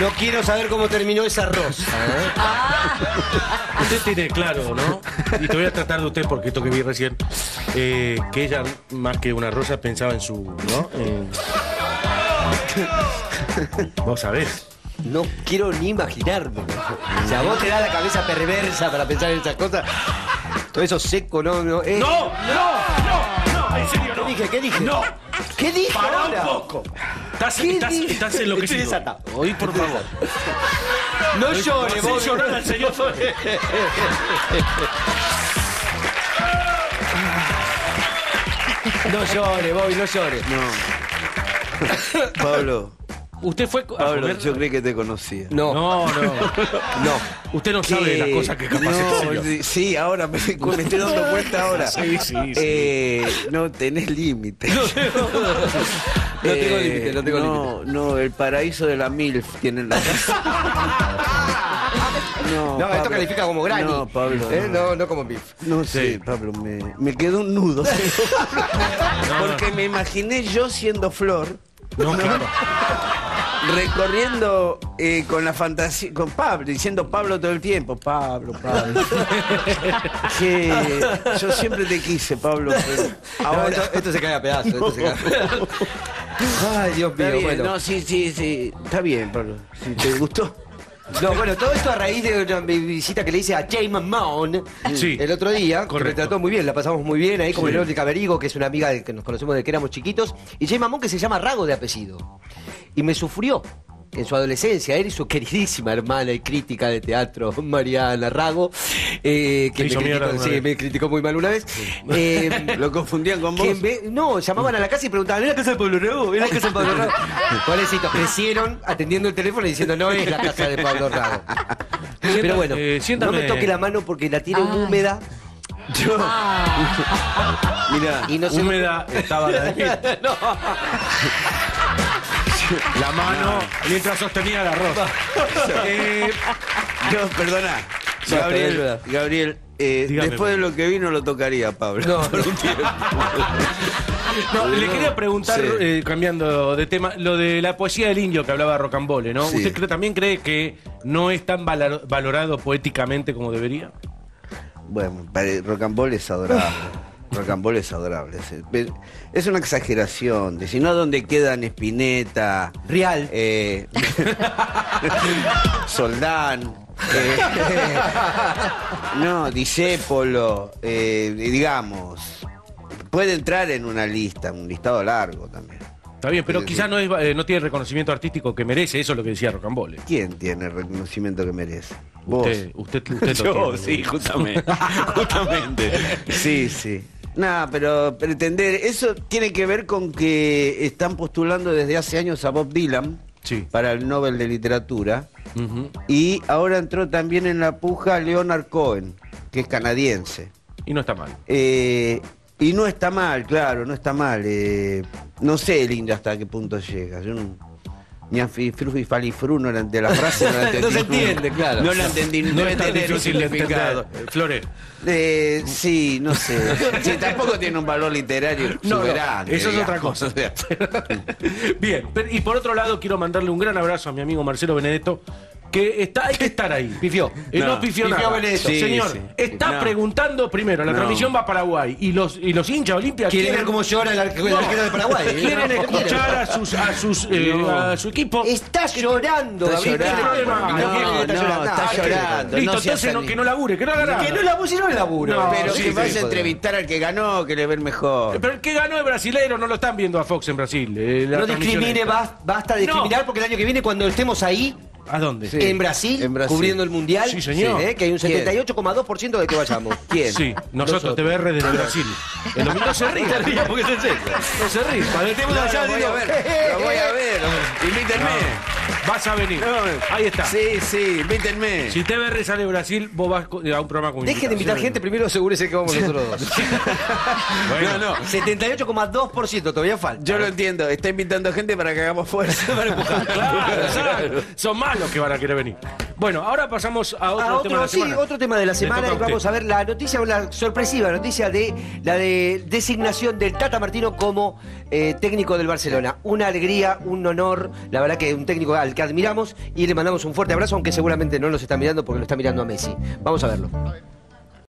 No quiero saber cómo terminó esa rosa. ¿Eh? Ah. Usted tiene claro, ¿no? Y te voy a tratar de usted, porque esto que vi recién, que ella, más que una rosa, pensaba en su... ¿no? Vos sabés. No quiero ni imaginarme. O sea, vos te das la cabeza perversa para pensar en esas cosas. Todo eso seco, no... No, no, no, no, en serio, no. ¿Qué dije? ¿Qué dije? No. ¿Qué dije? Pará ahora un poco. Estás enloquecido. Oí, por favor. No llores, vos. No llores, señor. No llores, Bobby, no llores. No. Pablo. Usted fue a Pablo, comer... yo creí que te conocía. No, no, no. No. Usted no sabe de las cosas que capaz no, es. Sí, ahora me estoy dando cuenta ahora. Sí, sí, sí. No tenés límite. No, tengo límite, no tengo límite. No, el paraíso de la MILF tiene la casa. No, Pablo, esto califica como granny. No, Pablo. No como MILF. No sé, sí. Pablo, me quedó un nudo. Porque me imaginé yo siendo Flor. No, claro. Recorriendo con la fantasía, con Pablo, diciendo Pablo todo el tiempo. Pablo, Pablo. Que yo siempre te quise, Pablo. Pero ahora... no, esto se cae a pedazos. No. Ay, Dios mío. Bueno. No, sí, sí, sí. Está bien, Pablo. Si te gustó. No, bueno, todo esto a raíz de una visita que le hice a Jey Mammón el otro día. Correcto. Que me trató muy bien, la pasamos muy bien ahí con Leonard Cohen, que es una amiga que nos conocemos desde que éramos chiquitos. Y Jey Mammón, que se llama Rago de apellido. Y me sufrió en su adolescencia, él y su queridísima hermana y crítica de teatro, Mariana Rago, que me criticó muy mal una vez. Sí. ¿Lo confundían con vos? No, llamaban a la casa y preguntaban, ¿es la casa de Pablo Rago? ¿Es la casa de Pablo Rago? Pobrecitos, crecieron atendiendo el teléfono y diciendo, no es la casa de Pablo Rago. Pero bueno, no me toque la mano porque la tiene húmeda. Yo. Mirá, y no húmeda estaba la de no. La mano mientras sostenía la rosa. No, perdona. Gabriel, después de lo que vi no lo tocaría, Pablo. No, por un tiempo. No, le quería preguntar, cambiando de tema, lo de la poesía del indio que hablaba Rocambole, ¿no? Sí. ¿Usted también cree que no es tan valorado poéticamente como debería? Bueno, Rocambole es adorable. Rocambole es adorable. Es una exageración. De si no, ¿dónde quedan Spinetta? Real. Soldán. No, Disépolo. Digamos. Puede entrar en una lista, un listado largo también. Está bien, pero quizás no tiene el reconocimiento artístico que merece. Eso es lo que decía Rocambole. ¿Quién tiene el reconocimiento que merece? ¿Vos? Usted lo tiene. Yo, sí, justamente. Justamente. Sí, sí. Nada, pero pretender... Eso tiene que ver con que están postulando desde hace años a Bob Dylan para el Nobel de Literatura. Y ahora entró también en la puja Leonard Cohen, que es canadiense. Y no está mal. Y no está mal, claro, no está mal. No sé, Linda, hasta qué punto llega. Yo no... Ni a Frufru y Falifru no de la frase no la entendí. No se entiende, claro. No la entendí. No es tan difícil de entender. Flore. Sí, no sé. Sí, tampoco tiene un valor literario soberano. Eso es otra cosa. Bien, y por otro lado quiero mandarle un gran abrazo a mi amigo Marcelo Benedetto, que hay que estar ahí. Pifió. No pifió nada. Señor, está preguntando primero. La transmisión va a Paraguay. Y los hinchas Olimpia quieren ver cómo llora el arquero de Paraguay. Quieren escuchar a su equipo. Está llorando. Está llorando. Listo, entonces que no labure. Que no haga nada. Que no labure, si no labure. Pero que vas a entrevistar al que ganó, que le ven mejor. Pero el que ganó es brasileiro. No lo están viendo a Fox en Brasil. No discrimine. Basta de discriminar, porque el año que viene, cuando estemos ahí... ¿A dónde? Sí. En Brasil, cubriendo el Mundial. Sí, señor. Que hay un 78,2% de que vayamos. ¿Quién? Sí, nosotros, TBR desde Brasil. El domingo se ríe. No se ríe, porque es en serio. No se ríe. Cuando estemos allá, digo, lo voy a ver. Invítenme. No. Vas a venir. No. Ahí está. Sí, sí, invítenme. Si TBR sale de Brasil, vos vas a un programa con... Deje de invitar gente, primero asegúrese que vamos nosotros dos. Bueno. No, no. 78,2% todavía falta. Yo lo entiendo. Está invitando gente para que hagamos fuerza. Para empujar. Claro, claro. Son más los que van a querer venir. Bueno, ahora pasamos a otro tema de la semana, y vamos a ver la noticia, la sorpresiva noticia de la designación del Tata Martino como técnico del Barcelona. Una alegría, un honor, la verdad que un técnico al que admiramos y le mandamos un fuerte abrazo, aunque seguramente no nos está mirando porque lo está mirando a Messi. Vamos a verlo.